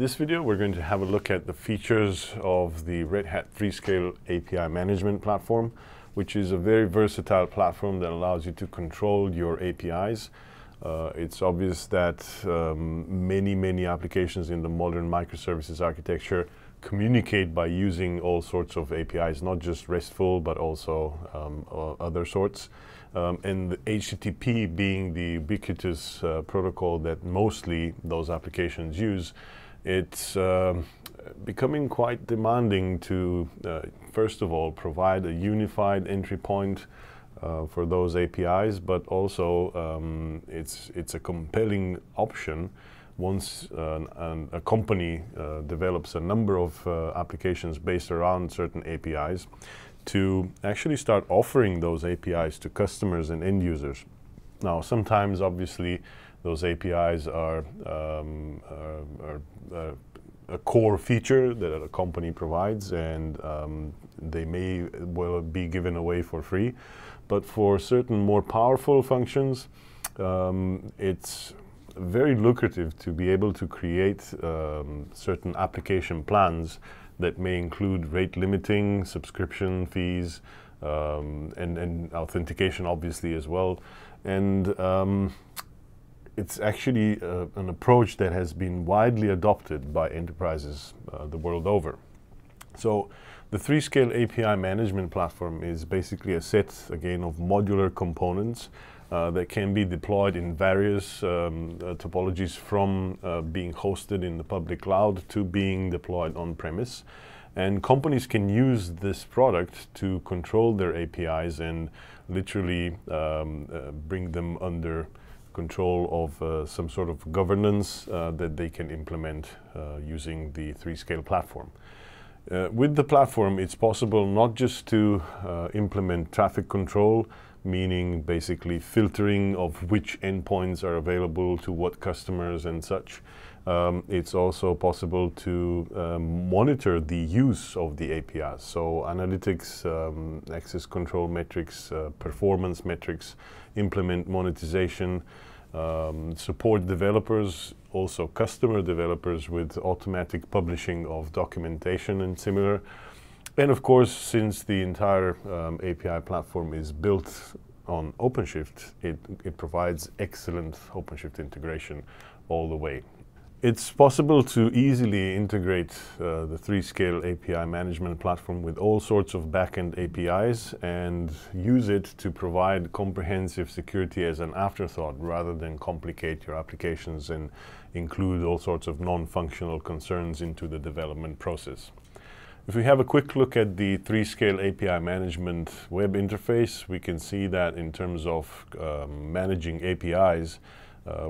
this video, we're going to have a look at the features of the Red Hat 3scale API management platform, which is a very versatile platform that allows you to control your APIs. It's obvious that many applications in the modern microservices architecture communicate by using all sorts of APIs, not just RESTful, but also other sorts. And the HTTP being the ubiquitous protocol that mostly those applications use, it's becoming quite demanding to, first of all, provide a unified entry point for those APIs, but also it's a compelling option. Once a company develops a number of applications based around certain APIs, to actually start offering those APIs to customers and end users. Now, sometimes, obviously, those APIs are a core feature that a company provides, and they may well be given away for free. But for certain more powerful functions, it's very lucrative to be able to create certain application plans that may include rate limiting, subscription fees, and authentication, obviously, as well. And it's actually an approach that has been widely adopted by enterprises the world over. So the 3scale API management platform is basically a set, again, of modular components that can be deployed in various topologies, from being hosted in the public cloud to being deployed on-premise. And companies can use this product to control their APIs and literally bring them under control of some sort of governance that they can implement using the 3scale platform. With the platform, it's possible not just to implement traffic control, meaning basically filtering of which endpoints are available to what customers and such. It's also possible to monitor the use of the APIs, so analytics, access control metrics, performance metrics, implement monetization, support developers, also customer developers, with automatic publishing of documentation and similar. And of course, since the entire API platform is built on OpenShift, it provides excellent OpenShift integration all the way. It's possible to easily integrate the 3scale API management platform with all sorts of backend APIs and use it to provide comprehensive security as an afterthought, rather than complicate your applications and include all sorts of non-functional concerns into the development process. If we have a quick look at the 3scale API management web interface, we can see that in terms of managing APIs,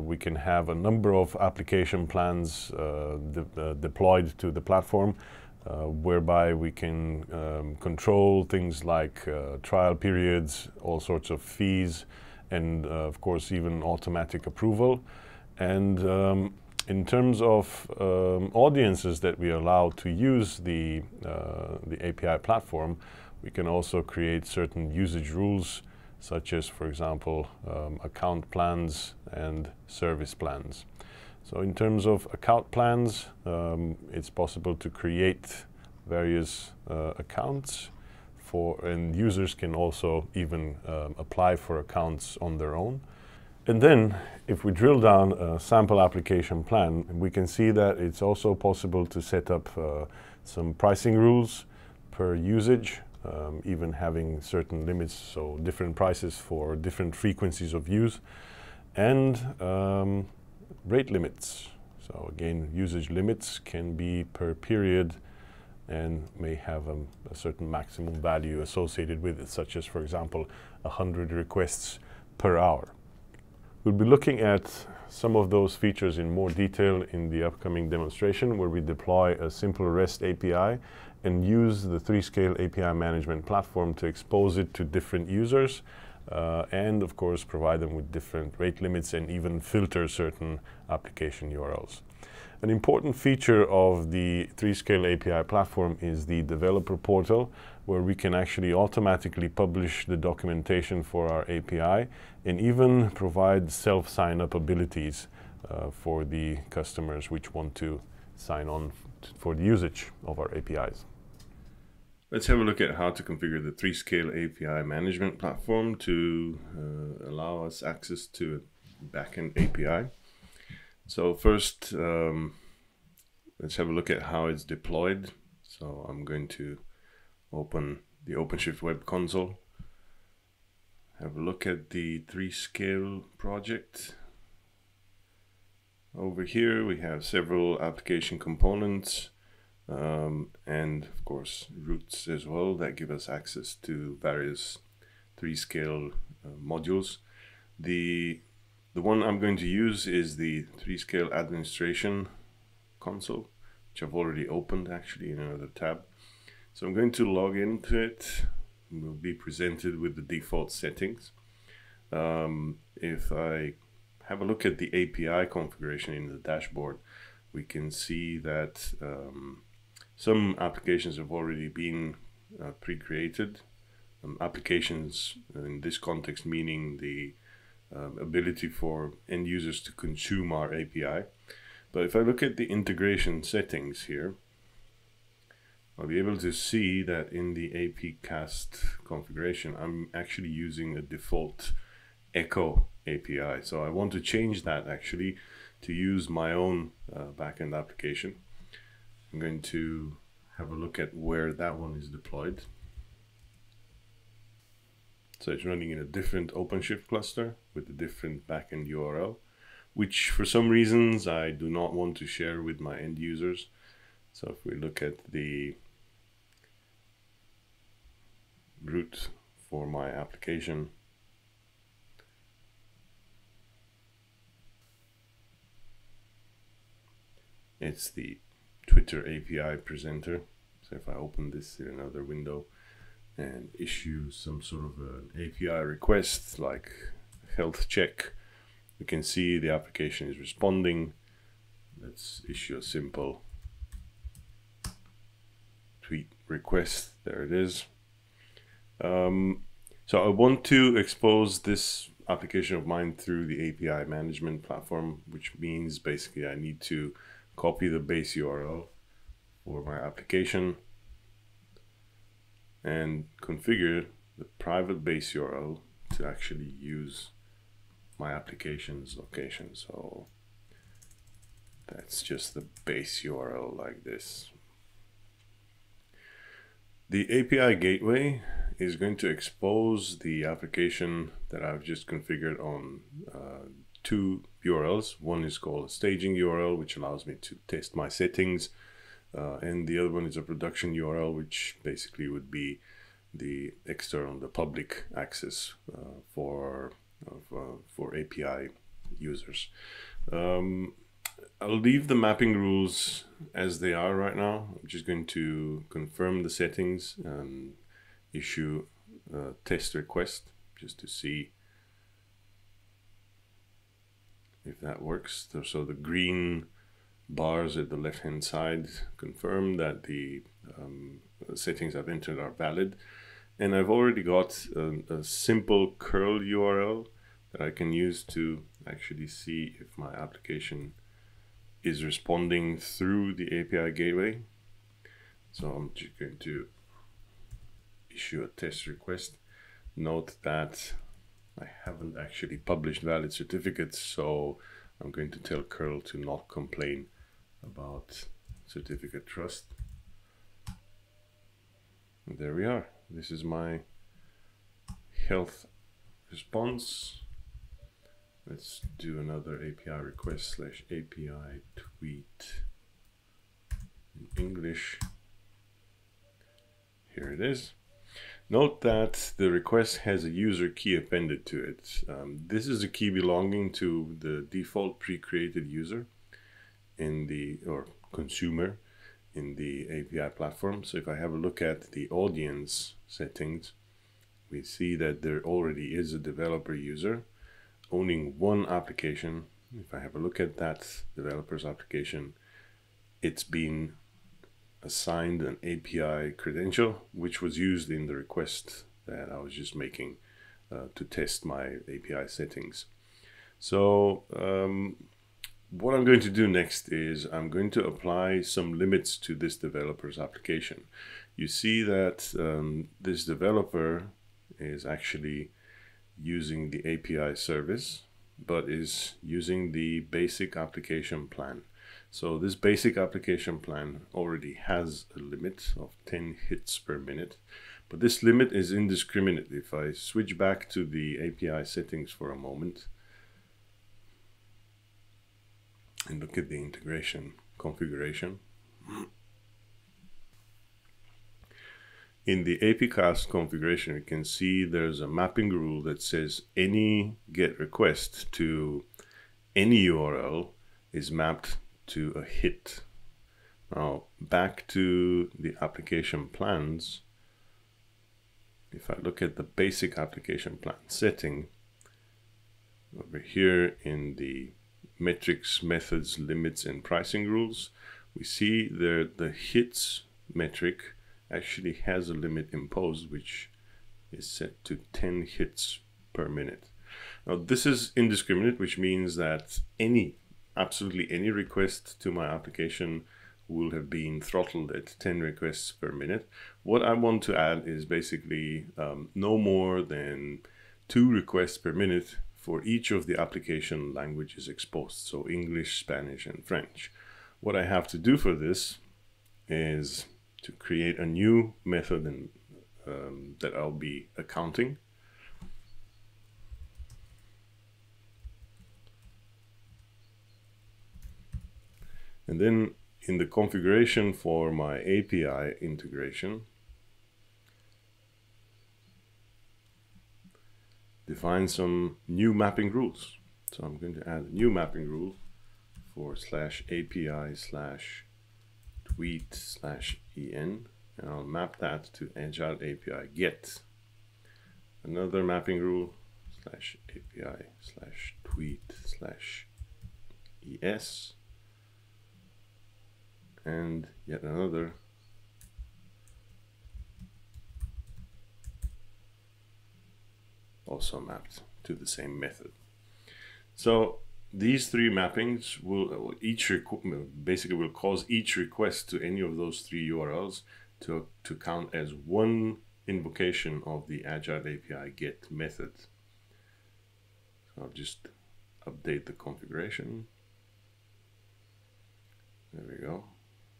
we can have a number of application plans deployed to the platform, whereby we can control things like trial periods, all sorts of fees, and of course, even automatic approval. And in terms of audiences that we allow to use the API platform, we can also create certain usage rules, such as, for example, account plans and service plans. So in terms of account plans, it's possible to create various accounts for, and users can also even apply for accounts on their own. And then, if we drill down a sample application plan, we can see that it's also possible to set up some pricing rules per usage, even having certain limits, so different prices for different frequencies of use, and rate limits. So again, usage limits can be per period and may have a certain maximum value associated with it, such as, for example, 100 requests per hour. We'll be looking at some of those features in more detail in the upcoming demonstration, where we deploy a simple REST API and use the 3scale API management platform to expose it to different users and, of course, provide them with different rate limits and even filter certain application URLs. An important feature of the 3scale API platform is the developer portal, where we can actually automatically publish the documentation for our API and even provide self-sign-up abilities for the customers which want to sign on for the usage of our APIs. Let's have a look at how to configure the 3scale API management platform to allow us access to a backend API. So first, let's have a look at how it's deployed. So I'm going to open the OpenShift web console, have a look at the 3scale project. Over here we have several application components and of course routes as well that give us access to various 3scale modules. The one I'm going to use is the 3scale administration console, which I've already opened actually in another tab. So I'm going to log into it. We'll be presented with the default settings. If I have a look at the API configuration in the dashboard, we can see that some applications have already been pre-created. Applications in this context meaning the ability for end users to consume our API. But if I look at the integration settings here, I'll be able to see that in the APIcast configuration, I'm actually using a default Echo API. So I want to change that actually to use my own backend application. I'm going to have a look at where that one is deployed. So it's running in a different OpenShift cluster with a different backend URL, which for some reasons I do not want to share with my end users. So if we look at the route for my application, it's the Twitter API presenter. So if I open this in another window and issue some sort of an API request like health check, we can see the application is responding. Let's issue a simple tweet request. There it is. So I want to expose this application of mine through the API management platform, which means basically I need to copy the base URL for my application and configure the private base URL to actually use my application's location. So that's just the base URL like this. The API gateway is going to expose the application that I've just configured on two URLs. One is called a staging URL, which allows me to test my settings. And the other one is a production URL, which basically would be the external, the public access for API users. I'll leave the mapping rules as they are right now. I'm just going to confirm the settings and issue a test request just to see if that works. So the green bars at the left hand side confirm that the settings I've entered are valid. And I've already got a simple curl URL that I can use to actually see if my application is responding through the API gateway. So I'm just going to issue a test request. Note that I haven't actually published valid certificates, so I'm going to tell curl to not complain about certificate trust. And there we are. This is my health response. Let's do another API request slash API tweet in English. Here it is. Note that the request has a user key appended to it. This is a key belonging to the default pre-created user in the, or consumer in the API platform. So if I have a look at the audience settings, we see that there already is a developer user owning one application. If I have a look at that developer's application, it's been assigned an API credential, which was used in the request that I was just making to test my API settings. So What I'm going to do next is I'm going to apply some limits to this developer's application. You see that this developer is actually using the API service, but is using the basic application plan. So this basic application plan already has a limit of 10 hits per minute, but this limit is indiscriminate. If I switch back to the API settings for a moment and look at the integration configuration, in the APIcast configuration, you can see there's a mapping rule that says any GET request to any URL is mapped to a hit. Now, back to the application plans, if I look at the basic application plan setting, over here in the metrics, methods, limits, and pricing rules, we see that the hits metric actually has a limit imposed, which is set to 10 hits per minute. Now, this is indiscriminate, which means that any, absolutely any request to my application will have been throttled at 10 requests per minute. What I want to add is basically no more than 2 requests per minute for each of the application languages exposed, so English, Spanish, and French. What I have to do for this is to create a new method and, that I'll be accounting. And then in the configuration for my API integration, define some new mapping rules. So I'm going to add a new mapping rule for /API/tweet/en, and I'll map that to Agile API get. Another mapping rule /API/tweet/es, and yet another. Also mapped to the same method. So these three mappings will each basically will cause each request to any of those three URLs to count as one invocation of the Agile API get method. So I'll just update the configuration. There we go.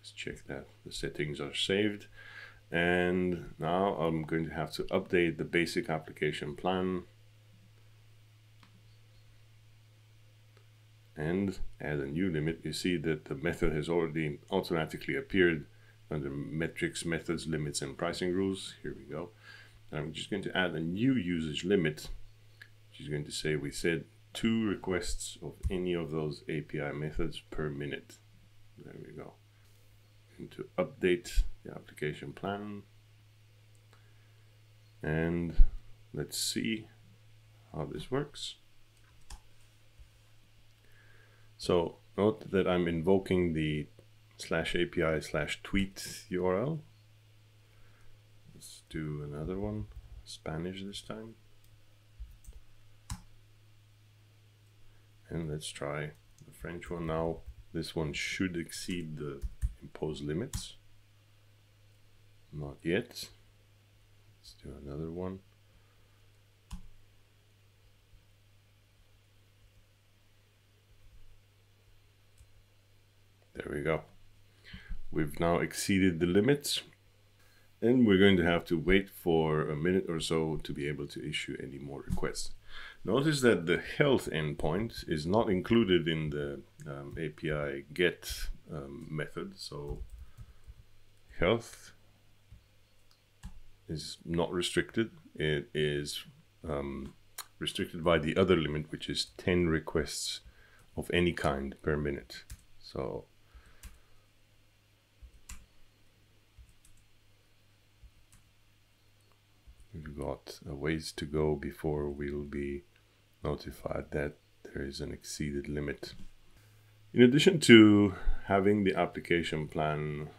Let's check that the settings are saved. And now I'm going to have to update the basic application plan and add a new limit. You see that the method has already automatically appeared under metrics, methods, limits, and pricing rules. Here we go. And I'm just going to add a new usage limit, which is going to say we said 2 requests of any of those API methods per minute. There we go. And to update the application plan, and let's see how this works. So note that I'm invoking the /API/tweet URL. Let's do another one, Spanish this time, and let's try the French one now. This one should exceed the impose limits. Not yet. Let's do another one. There we go. We've now exceeded the limits, and we're going to have to wait for a minute or so to be able to issue any more requests. Notice that the health endpoint is not included in the API get method. So health is not restricted. It is restricted by the other limit, which is 10 requests of any kind per minute. So we've got a ways to go before we'll be notified that there is an exceeded limit. In addition to having the application plan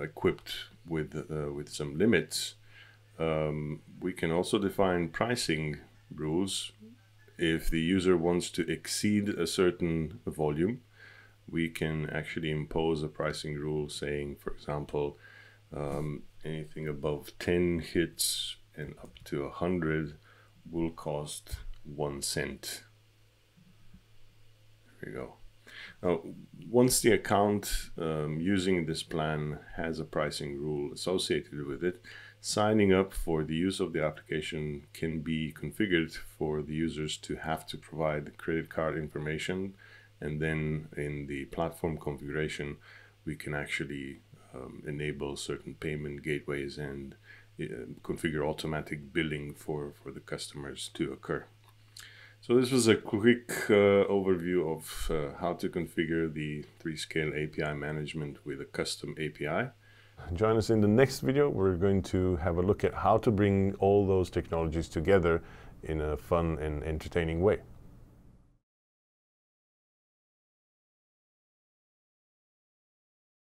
equipped with some limits, we can also define pricing rules if the user wants to exceed a certain volume, we can actually impose a pricing rule saying, for example, anything above 10 hits and up to 100 will cost 1 cent. There we go. Now, once the account using this plan has a pricing rule associated with it, signing up for the use of the application can be configured for the users to have to provide credit card information, and then in the platform configuration, we can actually enable certain payment gateways and configure automatic billing for the customers to occur. So this was a quick overview of how to configure the 3scale API management with a custom API. Join us in the next video. We're going to have a look at how to bring all those technologies together in a fun and entertaining way.